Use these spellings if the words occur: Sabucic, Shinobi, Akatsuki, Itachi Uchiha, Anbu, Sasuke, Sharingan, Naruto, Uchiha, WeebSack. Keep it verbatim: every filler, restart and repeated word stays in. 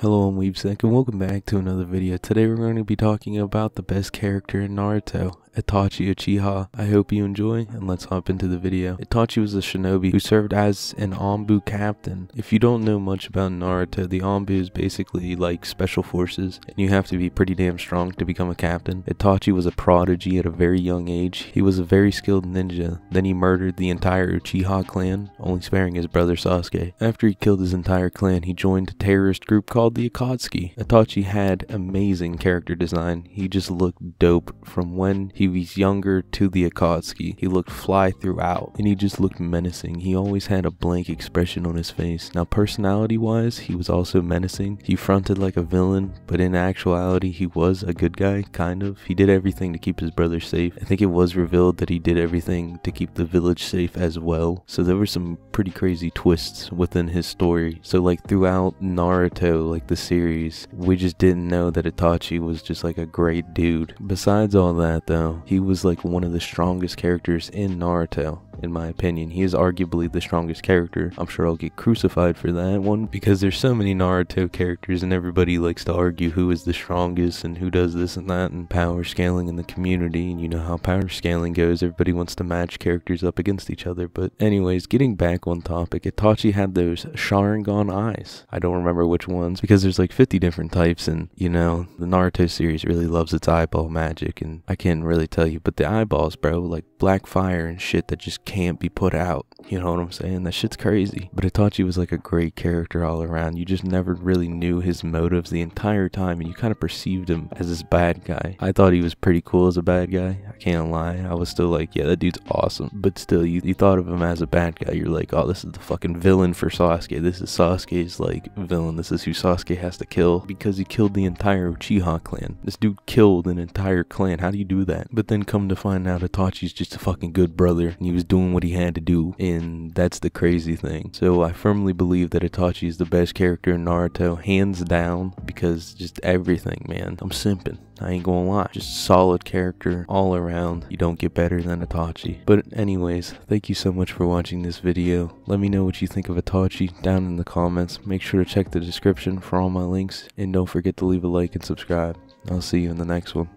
Hello, I'm WeebSack and welcome back to another video. Today we're going to be talking about the best character in Naruto, Itachi Uchiha. I hope you enjoy, and let's hop into the video. Itachi was a shinobi who served as an Anbu captain. If you don't know much about Naruto, the Anbu is basically like special forces, and you have to be pretty damn strong to become a captain. Itachi was a prodigy at a very young age. He was a very skilled ninja. Then he murdered the entire Uchiha clan, only sparing his brother Sasuke. After he killed his entire clan, he joined a terrorist group called the Akatsuki. Itachi had amazing character design. He just looked dope from when he was younger to the Akatsuki. He looked fly throughout, and he just looked menacing. He always had a blank expression on his face. Now, personality wise, he was also menacing. He fronted like a villain, but in actuality he was a good guy, kind of. He did everything to keep his brother safe. I think it was revealed that he did everything to keep the village safe as well, so there were some pretty crazy twists within his story. So like throughout Naruto, like Like the series, we just didn't know that Itachi was just like a great dude. Besides all that though, he was like one of the strongest characters in Naruto. In my opinion, he is arguably the strongest character. I'm sure I'll get crucified for that one, because there's so many Naruto characters and everybody likes to argue who is the strongest and who does this and that and power scaling in the community, and you know how power scaling goes. Everybody wants to match characters up against each other. But anyways, getting back on topic, Itachi had those Sharingan eyes. I don't remember which ones because there's like fifty different types, and you know the Naruto series really loves its eyeball magic, and I can't really tell you, but the eyeballs, bro, like black fire and shit that just can't be put out. You know what I'm saying? That shit's crazy. But Itachi was like a great character all around. You just never really knew his motives the entire time, and you kind of perceived him as this bad guy. I thought he was pretty cool as a bad guy. I can't lie. I was still like, yeah, that dude's awesome. But still, you, you thought of him as a bad guy. You're like, oh, this is the fucking villain for Sasuke. This is Sasuke's like villain. This is who Sasuke has to kill because he killed the entire Uchiha clan. This dude killed an entire clan. How do you do that? But then come to find out, Itachi's just a fucking good brother, and he was doing what he had to do, and that's the crazy thing. So I firmly believe that Itachi is the best character in Naruto, hands down, because just everything, man. I'm simping, I ain't gonna lie. Just solid character all around. You don't get better than Itachi. But anyways, thank you so much for watching this video. Let me know what you think of Itachi down in the comments. Make sure to check the description for all my links, and don't forget to leave a like and subscribe. I'll see you in the next one.